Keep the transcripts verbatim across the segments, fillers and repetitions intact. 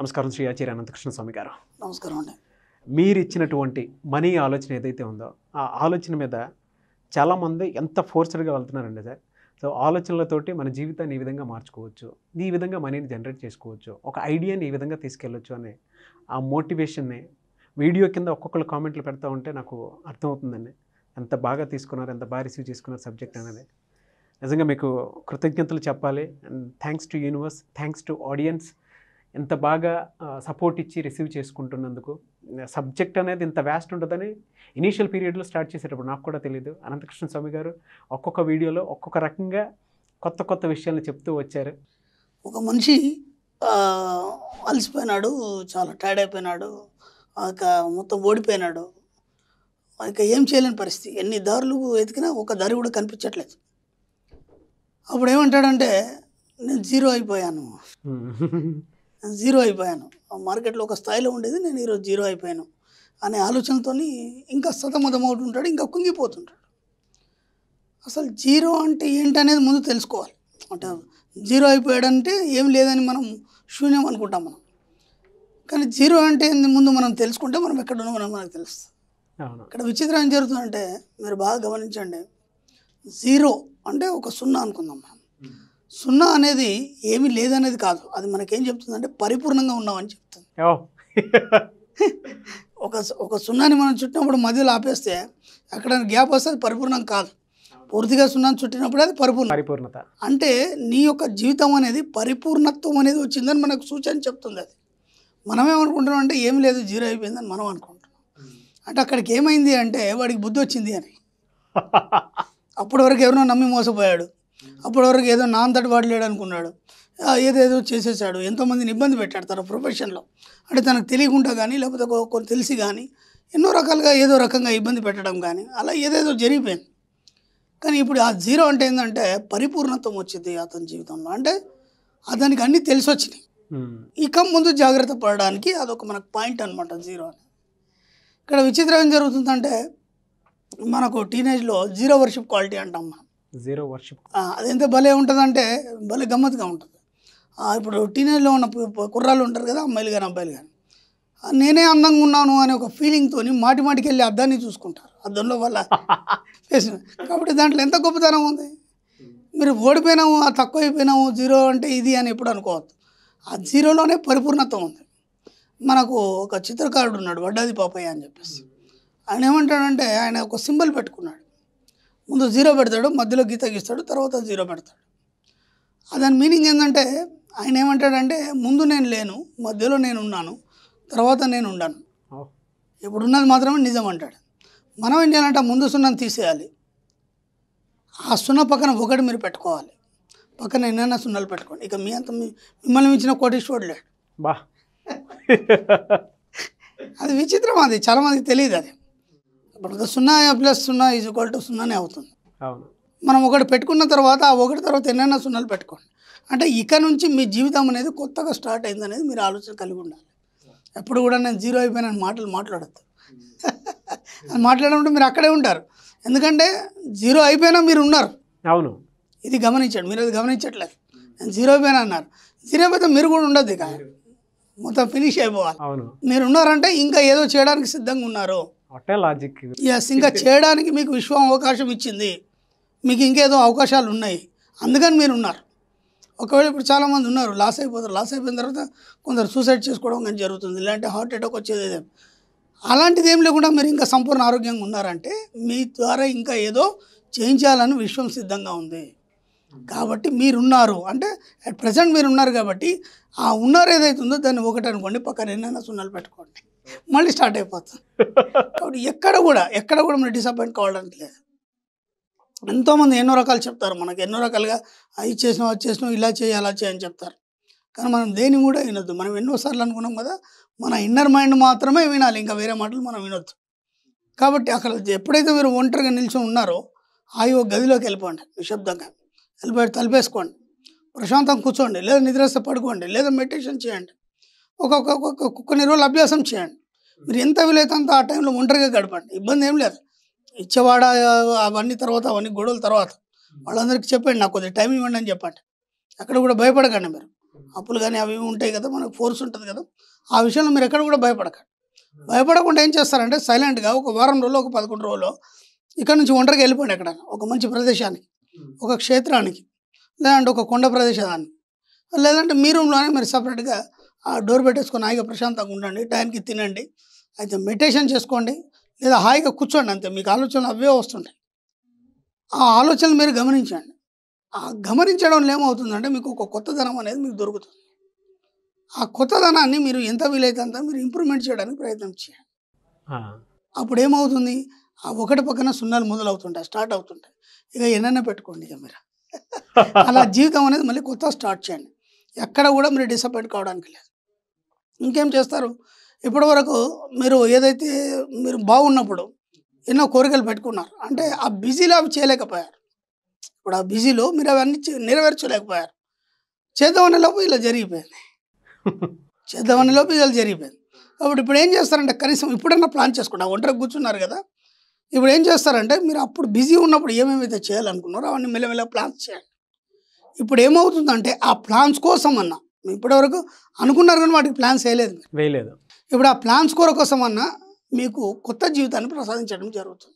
నమస్కారం శ్రీ ఆచార్య అనంత కృష్ణ స్వామి గారు. నమస్కారం అండి. మీరు ఇచ్చినటువంటి మనీ ఆలోచన ఏదైతే ఉందో ఆ ఆలోచన మీద చాలామంది ఎంత ఫోర్స్డ్గా వెళ్తున్నారండి సార్. సో ఆలోచనలతోటి మన జీవితాన్ని ఈ విధంగా మార్చుకోవచ్చు, ఈ విధంగా మనీని జనరేట్ చేసుకోవచ్చు, ఒక ఐడియాని ఈ విధంగా తీసుకెళ్ళొచ్చు అనే ఆ మోటివేషన్ని వీడియో కింద ఒక్కొక్కరు కామెంట్లు పెడతా ఉంటే నాకు అర్థమవుతుందండి. ఎంత బాగా తీసుకున్నారు, ఎంత బాగా రిసీవ్ చేసుకున్నారు సబ్జెక్ట్ అనేది. నిజంగా మీకు కృతజ్ఞతలు చెప్పాలి. And thanks to universe, thanks to audience. ఎంత బాగా సపోర్ట్ ఇచ్చి రిసీవ్ చేసుకుంటున్నందుకు. సబ్జెక్ట్ అనేది ఇంత వ్యాస్ట్ ఉంటుందని ఇనీషియల్ పీరియడ్లో స్టార్ట్ చేసేటప్పుడు నాకు కూడా తెలియదు. అనంతకృష్ణ స్వామి గారు ఒక్కొక్క వీడియోలో ఒక్కొక్క రకంగా కొత్త కొత్త విషయాలను చెప్తూ వచ్చారు. ఒక మనిషి అలసిపోయినాడు, చాలా టైర్డ్ అయిపోయినాడు, మొత్తం ఓడిపోయినాడు, ఇంకా ఏం చేయలేని పరిస్థితి, ఎన్ని దారులు వెతికినా ఒక దారి కూడా కనిపించట్లేదు. అప్పుడు ఏమంటాడంటే నేను జీరో అయిపోయాను, జీరో అయిపోయాను మార్కెట్లో ఒక స్థాయిలో ఉండేది నేను ఈరోజు జీరో అయిపోయాను అనే ఆలోచనతో ఇంకా సతమతం అవుతుంటాడు, ఇంకా కుంగిపోతుంటాడు. అసలు జీరో అంటే ఏంటనేది ముందు తెలుసుకోవాలి. అంటే జీరో అయిపోయాడంటే ఏం లేదని మనం శూన్యం అనుకుంటాం మనం, కానీ జీరో అంటే ముందు మనం తెలుసుకుంటే మనం ఎక్కడ ఉన్నామని మనకు తెలుస్తుంది. ఇక్కడ విచిత్రం ఏం జరుగుతుందంటే మీరు బాగా గమనించండి. జీరో అంటే ఒక సున్నా అనుకుందాం మనం. సున్నా అనేది ఏమీ లేదనేది కాదు, అది మనకేం చెప్తుందంటే పరిపూర్ణంగా ఉన్నామని చెప్తుంది. ఒక ఒక సున్నాని మనం చుట్టినప్పుడు మధ్యలో ఆపేస్తే అక్కడ గ్యాప్ వస్తే అది పరిపూర్ణం కాదు. పూర్తిగా సున్నాని చుట్టినప్పుడు అది పరిపూర్ణ పరిపూర్ణత అంటే నీ యొక్క జీవితం అనేది పరిపూర్ణత్వం అనేది వచ్చిందని మనకు సూచన చెప్తుంది. అది మనమేమనుకుంటున్నాం అంటే ఏం లేదు జీరో అయిపోయిందని మనం అనుకుంటున్నాం. అంటే అక్కడికి ఏమైంది అంటే వాడికి బుద్ధి వచ్చింది అని. అప్పటి వరకు ఎవరినో నమ్మి మోసపోయాడు, అప్పటి వరకు ఏదో నా అంతటి వాడు లేడు అనుకున్నాడు, ఏదేదో చేసేసాడు, ఎంతోమందిని ఇబ్బంది పెట్టాడు తన ప్రొఫెషన్లో. అంటే తనకు తెలియకుండా కానీ లేకపోతే కొన్ని తెలిసి కానీ ఎన్నో రకాలుగా ఏదో రకంగా ఇబ్బంది పెట్టడం కానీ అలా ఏదేదో జరిగిపోయింది. కానీ ఇప్పుడు ఆ జీరో అంటే ఏంటంటే పరిపూర్ణత్వం వచ్చింది అతని జీవితంలో. అంటే అతనికి అన్నీ తెలిసి వచ్చినాయి, ఇక ముందు జాగ్రత్త పడడానికి అదొక మనకు పాయింట్ అనమాట జీరో అని. ఇక్కడ విచిత్రం ఏం జరుగుతుందంటే మనకు టీనేజ్లో జీరో వర్షిప్ క్వాలిటీ అంటాం మనం. జీరో వర్షిప్ అది ఎంత భలే ఉంటుందంటే భలే గమ్మత్తుగా ఉంటుంది. ఇప్పుడు టీనేజ్లో ఉన్న కుర్రాళ్ళు ఉంటారు కదా, అమ్మాయిలు కానీ అబ్బాయిలు కానీ, నేనే అందంగా ఉన్నాను అనే ఒక ఫీలింగ్తో మాటి మాటికి వెళ్ళి అద్దాన్ని చూసుకుంటారు, అద్దంలో వాళ్ళ ఫేస్. కాబట్టి దాంట్లో ఎంత గొప్పతనం ఉంది. మీరు ఓడిపోయినాము, తక్కువ అయిపోయినాము, జీరో అంటే ఇది అని ఎప్పుడు అనుకోవద్దు. ఆ జీరోలోనే పరిపూర్ణత్వం ఉంది. మనకు ఒక చిత్రకారుడు ఉన్నాడు వడ్డాది పాపయ్య అని చెప్పేసి. ఆయన ఏమంటాడంటే ఆయన ఒక సింబల్ పెట్టుకున్నాడు. ముందు జీరో పెడతాడు, మధ్యలో గీత గీస్తాడు, తర్వాత జీరో పెడతాడు. దాని మీనింగ్ ఏంటంటే ఆయన ఏమంటాడంటే ముందు నేను లేను, మధ్యలో నేను ఉన్నాను, తర్వాత నేను ఉండను, ఇప్పుడు ఉన్నది మాత్రమే నిజం అంటాడు. మనం ఏం చేయాలంటే ముందు సున్నాను తీసేయాలి, ఆ సున్నా పక్కన ఒకటి మీరు పెట్టుకోవాలి, పక్కన ఎన్నైనా సున్నాలు పెట్టుకోండి. ఇక మీ అంత మిమ్మల్ని మించిన కోటీశ్వరుడు లేడు. బా అది విచిత్రం, అది చాలామందికి తెలియదు. అది ఇప్పుడు సున్నా ప్లస్ సున్నా ఈజ్ ఈక్వల్ టు సున్నానే అవుతుంది. మనం ఒకటి పెట్టుకున్న తర్వాత ఆ ఒకటి తర్వాత ఎన్నైనా సున్నాలు పెట్టుకోండి. అంటే ఇక నుంచి మీ జీవితం అనేది కొత్తగా స్టార్ట్ అయింది అనేది మీరు ఆలోచన కలిగి ఉండాలి. ఎప్పుడు కూడా నేను జీరో అయిపోయిన మాటలు మాట్లాడద్దు. అది మాట్లాడమంటే మీరు అక్కడే ఉంటారు, ఎందుకంటే జీరో అయిపోయినా మీరు ఉన్నారు. అవును, ఇది గమనించండి. మీరు అది గమనించట్లేదు. నేను జీరో అయిపోయినా అన్నారు, జీరో అయిపోతే మీరు కూడా ఉండద్దు, ఇక మొత్తం ఫినిష్ అయిపోవాలి. మీరు ఉన్నారంటే ఇంకా ఏదో చేయడానికి సిద్ధంగా ఉన్నారు. ఎస్, ఇంకా చేయడానికి మీకు విశ్వం అవకాశం ఇచ్చింది, మీకు ఇంకేదో అవకాశాలు ఉన్నాయి, అందుకని మీరు ఉన్నారు. ఒకవేళ ఇప్పుడు చాలామంది ఉన్నారు లాస్ అయిపోతారు, లాస్ అయిపోయిన తర్వాత కొందరు సూసైడ్ చేసుకోవడం కానీ జరుగుతుంది, ఇలాంటి హార్ట్ అటాక్ వచ్చేది. అలాంటిది ఏం లేకుండా మీరు ఇంకా సంపూర్ణ ఆరోగ్యంగా ఉన్నారంటే మీ ద్వారా ఇంకా ఏదో చేయించాలని విశ్వం సిద్ధంగా ఉంది. కాబట్టి మీరున్నారు అంటే అట్ ప్రజెంట్ మీరు ఉన్నారు. కాబట్టి ఆ ఉన్నారు ఏదైతే ఉందో దాన్ని ఒకటి అనుకోండి, పక్కన ఎన్నైనా సున్నాలు పెట్టుకోండి, మళ్ళీ స్టార్ట్ అయిపోతుంది. కాబట్టి ఎక్కడ కూడా ఎక్కడ కూడా మనం డిసప్పాయింట్ కావడానికి లేదు. ఎంతోమంది ఎన్నో రకాలు చెప్తారు మనకు, ఎన్నో రకాలుగా అవి చేసినావు, అది చేసినావు, ఇలా చేయి, అలా చేయని చెప్తారు. కానీ మనం దేని కూడా వినొద్దు. మనం ఎన్నోసార్లు అనుకున్నాం కదా, మన ఇన్నర్ మైండ్ మాత్రమే వినాలి, ఇంకా వేరే మాటలు మనం వినొద్దు. కాబట్టి అక్కడ ఎప్పుడైతే మీరు ఒంటరిగా నిల్చొని ఉన్నారో ఆ ఒక గదిలోకి వెళ్ళిపోండి, నిశ్శబ్దంగా వెళ్ళిపోయి తలిపేసుకోండి, ప్రశాంతంగా కూర్చోండి, లేదా నిద్రస్తే పడుకోండి, లేదా మెడిటేషన్ చేయండి. ఒక్కొక్క కొన్ని రోజులు అభ్యాసం చేయండి. మీరు ఎంత వీలైతే అంత ఆ టైంలో ఒంటరిగా గడపండి, ఇబ్బంది ఏం లేదు. ఇచ్చేవాడ అవన్నీ తర్వాత, అవన్నీ గొడవల తర్వాత వాళ్ళందరికీ చెప్పండి నాకు కొద్దిగా టైం ఇవ్వండి అని చెప్పండి. అక్కడ కూడా భయపడకండి. మీరు అప్పులు కానీ అవి ఉంటాయి కదా, మనకు ఫోర్స్ ఉంటుంది కదా. ఆ విషయంలో మీరు ఎక్కడ కూడా భయపడకండి. భయపడకుండా ఏం చేస్తారంటే సైలెంట్గా ఒక వారం రోజులు, ఒక పదకొండు రోజులు ఇక్కడ నుంచి ఒంటరికి వెళ్ళిపోండి. ఎక్కడ ఒక మంచి ప్రదేశానికి, ఒక క్షేత్రానికి, లేదంటే ఒక కొండ ప్రదేశానికి, లేదంటే మీ రూమ్లోనే మీరు సపరేట్గా డోర్ పెట్టేసుకొని హాయిగా ప్రశాంతంగా ఉండండి. టైంకి తినండి, అయితే మెడిటేషన్ చేసుకోండి, లేదా హాయిగా కూర్చోండి. అంతే, మీకు ఆలోచనలు అవే వస్తుంటాయి. ఆ ఆలోచనలు మీరు గమనించండి. ఆ గమనించడంలో ఏమవుతుందంటే మీకు ఒక కొత్తదనం అనేది మీకు దొరుకుతుంది. ఆ కొత్తదనాన్ని మీరు ఎంత వీలైతే అంత మీరు ఇంప్రూవ్మెంట్ చేయడానికి ప్రయత్నం చేయండి. అప్పుడు ఏమవుతుంది, ఆ ఒకటి పక్కన సున్నాలు మొదలవుతుంటాయి, స్టార్ట్ అవుతుంటాయి. ఇక ఎన్నైనా పెట్టుకోండి. ఇక మీరు అలా జీవితం అనేది మళ్ళీ కొత్త స్టార్ట్ చేయండి. ఎక్కడ కూడా మీరు డిసప్పాయింట్ కావడానికి లేదు. ఇంకేం చేస్తారు, ఇప్పటి వరకు మీరు ఏదైతే మీరు బాగున్నప్పుడు ఎన్నో కోరికలు పెట్టుకున్నారు అంటే ఆ బిజీలో అవి చేయలేకపోయారు. ఇప్పుడు ఆ బిజీలో మీరు అవన్నీ నెరవేర్చలేకపోయారు. చేద్దామనే లోపు ఇలా జరిగిపోయింది, చేద్దామనే లోపు ఇలా జరిగిపోయింది. కాబట్టి ఇప్పుడు ఏం చేస్తారంటే కనీసం ఇప్పుడన్నా ప్లాన్ చేసుకుంటా. ఒంటరికి కూర్చున్నారు కదా, ఇప్పుడు ఏం చేస్తారంటే మీరు అప్పుడు బిజీ ఉన్నప్పుడు ఏమేమైతే చేయాలనుకున్నారో అవన్నీ మెల్లమెల్ల ప్లాన్స్ చేయండి. ఇప్పుడు ఏమవుతుందంటే ఆ ప్లాన్స్ కోసం అన్నా ఇప్పటివరకు అనుకున్నారు కానీ వాటికి ప్లాన్స్ వేయలేదు వేయలేదు ఇప్పుడు ఆ ప్లాన్స్ కోర కోసం అన్నా మీకు కొత్త జీవితాన్ని ప్రసాదించడం జరుగుతుంది.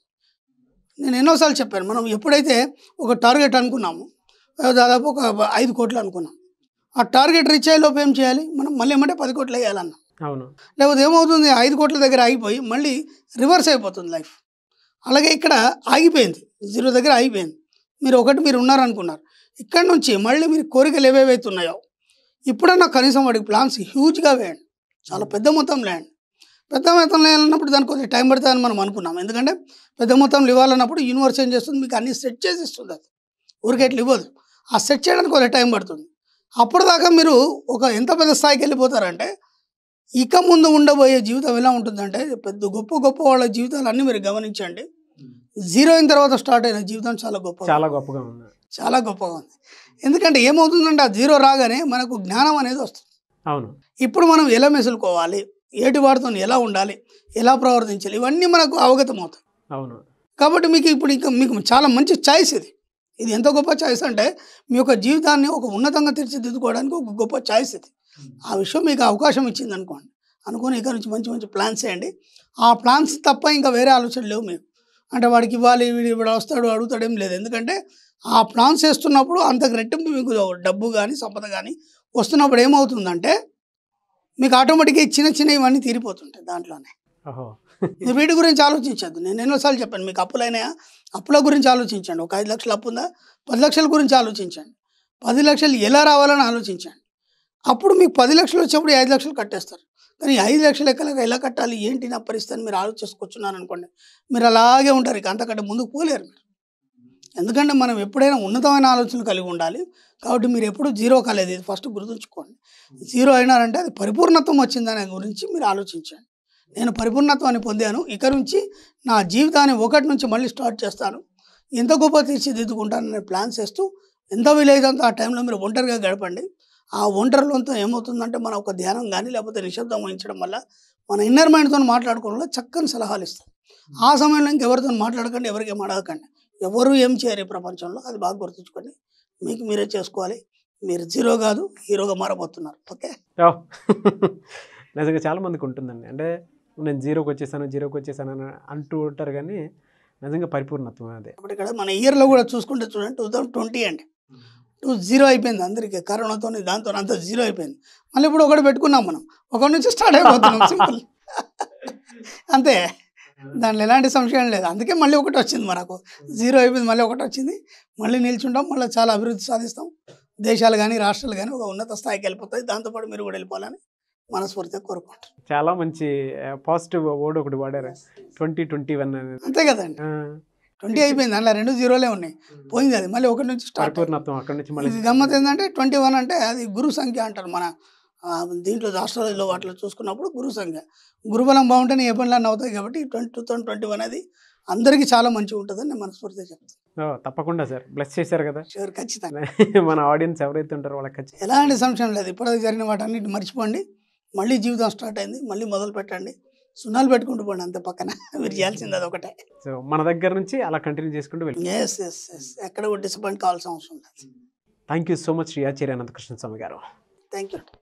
నేను ఎన్నోసార్లు చెప్పాను, మనం ఎప్పుడైతే ఒక టార్గెట్ అనుకున్నాము, దాదాపు ఒక ఐదు కోట్లు అనుకున్నాం, ఆ టార్గెట్ రీచ్ అయ్యేలోపు ఏం చేయాలి, మనం మళ్ళీ ఏమంటే పది కోట్లు వేయాలన్నా. అవును, లేకపోతే ఏమవుతుంది, ఐదు కోట్ల దగ్గర ఆగిపోయి మళ్ళీ రివర్స్ అయిపోతుంది లైఫ్. అలాగే ఇక్కడ ఆగిపోయింది, జీరో దగ్గర ఆగిపోయింది. మీరు ఒకటి మీరు ఉన్నారనుకున్నారు, ఇక్కడ నుంచి మళ్ళీ మీరు కోరికలు ఏవేవైతే ఉన్నాయో ఇప్పుడన్నా కనీసం వాడికి ప్లాన్స్ హ్యూజ్గా వేయండి, చాలా పెద్ద మొత్తంలో వేయండి. పెద్ద మొత్తంలో వేయాలన్నప్పుడు దానికి కొంచెం టైం పడుతుందని మనం అనుకున్నాం. ఎందుకంటే పెద్ద మొత్తంలో ఇవ్వాలన్నప్పుడు యూనివర్స్ ఏం చేస్తుంది, మీకు అన్ని సెట్ చేసి ఇస్తుంది. అది ఊరికే ఇట్లా ఇవ్వదు, ఆ సెట్ చేయడానికి కొంచెం టైం పడుతుంది. అప్పటిదాకా మీరు ఒక ఎంత పెద్ద స్థాయికి వెళ్ళిపోతారంటే ఇక ముందు ఉండబోయే జీవితం ఎలా ఉంటుందంటే పెద్ద గొప్ప గొప్ప వాళ్ళ జీవితాలన్నీ మీరు గమనించండి. జీరో అయిన తర్వాత స్టార్ట్ అయిన జీవితం చాలా గొప్ప చాలా గొప్పగా ఉంది చాలా గొప్పగా ఉంది ఎందుకంటే ఏమవుతుందంటే ఆ జీరో రాగానే మనకు జ్ఞానం అనేది వస్తుంది. అవును, ఇప్పుడు మనం ఎలా మెసులుకోవాలి, ఏటి వారితో ఎలా ఉండాలి, ఎలా ప్రవర్తించాలి, ఇవన్నీ మనకు అవగతం అవుతాయి. అవును, కాబట్టి మీకు ఇప్పుడు ఇంకా మీకు చాలా మంచి ఛాయిస్. ఇది ఇది ఎంత గొప్ప ఛాయిస్ అంటే మీ యొక్క జీవితాన్ని ఒక ఉన్నతంగా తీర్చిదిద్దుకోవడానికి ఒక గొప్ప ఛాయిస్ ఇది. ఆ విషయం మీకు అవకాశం ఇచ్చింది అనుకోండి. అనుకుని ఇక్కడ నుంచి మంచి మంచి ప్లాన్స్ చేయండి. ఆ ప్లాన్స్ తప్ప ఇంకా వేరే ఆలోచనలు లేవు మీకు. అంటే వాడికి ఇవ్వాలి, వీడు ఇప్పుడు వస్తాడు అడుగుతాడేం లేదు. ఎందుకంటే ఆ ప్లాన్స్ చేస్తున్నప్పుడు అంతకు రెట్టింపు మీకు డబ్బు కానీ సంపద కానీ వస్తున్నప్పుడు ఏమవుతుందంటే మీకు ఆటోమేటిక్గా చిన్న చిన్న ఇవన్నీ తీరిపోతుంటాయి. దాంట్లోనే వీటి గురించి ఆలోచించద్దు. నేను ఎన్నోసార్లు చెప్పాను మీకు, అప్పులైనా అప్పుల గురించి ఆలోచించండి. ఒక ఐదు లక్షలు అప్పు ఉందా, పది లక్షల గురించి ఆలోచించండి. పది లక్షలు ఎలా రావాలని ఆలోచించండి. అప్పుడు మీకు పది లక్షలు వచ్చేప్పుడు ఐదు లక్షలు కట్టేస్తారు. కానీ ఐదు లక్షలు ఎక్కలేక ఎలా కట్టాలి, ఏంటి నా పరిస్థితి అని మీరు ఆలోచించుకొచ్చున్నారు అనుకోండి, మీరు అలాగే ఉంటారు. ఇక అంతకంటే ముందుకు పోలేరు మీరు. ఎందుకంటే మనం ఎప్పుడైనా ఉన్నతమైన ఆలోచనలు కలిగి ఉండాలి. కాబట్టి మీరు ఎప్పుడు జీరో కాలేదు, ఇది ఫస్ట్ గుర్తుంచుకోండి. జీరో అయినారంటే అది పరిపూర్ణత్వం వచ్చిందనే గురించి మీరు ఆలోచించండి. నేను పరిపూర్ణత్వాన్ని పొందాను, ఇక నుంచి నా జీవితాన్ని ఒకటి నుంచి మళ్ళీ స్టార్ట్ చేస్తాను, ఎంత గొప్ప తీర్చిదిద్దుకుంటాను నేను ప్లాన్స్ చేస్తూ ఎంత వీలైతే ఆ టైంలో మీరు ఒంటరిగా గడపండి. ఆ ఒంటరిలోంతో ఏమవుతుందంటే మన ఒక ధ్యానం కానీ లేకపోతే నిశ్శబ్దం వహించడం వల్ల మన ఇన్నర్ మైండ్తో మాట్లాడుకోవడం వల్ల చక్కని సలహాలు ఇస్తాం. ఆ సమయంలో ఇంకెవరితో మాట్లాడకండి, ఎవరికేం అడగకండి. ఎవరు ఏం చేయరు ఈ ప్రపంచంలో, అది బాగా గుర్తుంచుకోండి. మీకు మీరే చేసుకోవాలి. మీరు జీరో కాదు, హీరోగా మారబోతున్నారు. ఓకే, నిజంగా చాలామందికి ఉంటుందండి, అంటే నేను జీరోకి వచ్చేసాను జీరోకి వచ్చేసాను అని అంటూ ఉంటారు. కానీ నిజంగా పరిపూర్ణత్వం అదే. ఇప్పుడు ఇక్కడ మన ఇయర్లో కూడా చూసుకుంటే చూడండి, టూ థౌసండ్ ట్వంటీ అండి టూ జీరో అయిపోయింది అందరికీ. కరోనాతో దాంతో అంతా జీరో అయిపోయింది. మళ్ళీ ఇప్పుడు ఒకటి పెట్టుకున్నాం మనం, ఒకటి నుంచి స్టార్ట్ అయిపోతున్నాం. సింపుల్, అంతే, దాంట్లో ఎలాంటి సంశయం లేదు. అందుకే మళ్ళీ ఒకటి వచ్చింది మనకు, జీరో అయిపోయింది మళ్ళీ ఒకటి వచ్చింది. మళ్ళీ నిల్చుంటాం, మళ్ళీ చాలా అభివృద్ధి సాధిస్తాం. దేశాలు కానీ రాష్ట్రాలు కానీ ఒక ఉన్నత స్థాయికి వెళ్ళిపోతాయి. దాంతోపాటు మీరు కూడా వెళ్ళిపోవాలని మనస్ఫూర్తిగా కోరుకుంటారు. చాలా మంచి పాజిటివ్ వర్డ్ ఒకటి వాడారు, ట్వంటీ ట్వంటీ వన్ అనేది. అంతే కదండి, ట్వంటీ అయిపోయింది, అందులో రెండు జీరోలే ఉన్నాయి, పోయింది అది. మళ్ళీ ఒకటి నుంచి స్టార్ట్ అవుతుంది. గమ్మత్ ఏంటంటే ట్వంటీ వన్ అంటే అది గురు సంఖ్య అంటారు. మన దీంట్లో రాష్ట్రాలలో వాటిలో చూసుకున్నప్పుడు గురు సంఖ్య, గురుబలం బాగుంటేనే ఏ పనులన్నీ అవుతాయి. కాబట్టి twenty two thousand twenty one అది అందరికీ చాలా మంచిగా ఉంటుందని నేను మనస్ఫూర్తిగా చెప్తాను. తప్పకుండా సార్, బ్లెస్ చేశారు కదా. షూర్, ఖచ్చితంగా మన ఆడియన్స్ ఎవరైతే ఉంటారో వాళ్ళకి ఎలాంటి సంశయం లేదు. ఇప్పటిదాకా జరిగిన వాటి అన్నిటి మర్చిపోండి. మళ్ళీ జీవితం స్టార్ట్ అయింది, మళ్ళీ మొదలు పెట్టండి. సున్నాలు పెట్టుకుంటూ పోండి, అంత పక్కన మీరు చేయాల్సింది అది ఒకటే. సో మన దగ్గర నుంచి అలా కంటిన్యూ చేసుకుంటూ వెళ్ళండి. ఎస్ ఎస్ ఎస్ ఎక్కడ డిసప్పాయింట్ కావాల్సిన అవసరం లేదు. Thank you so much Shri Acharya Anantha Krishna Swamy garu. Thank you.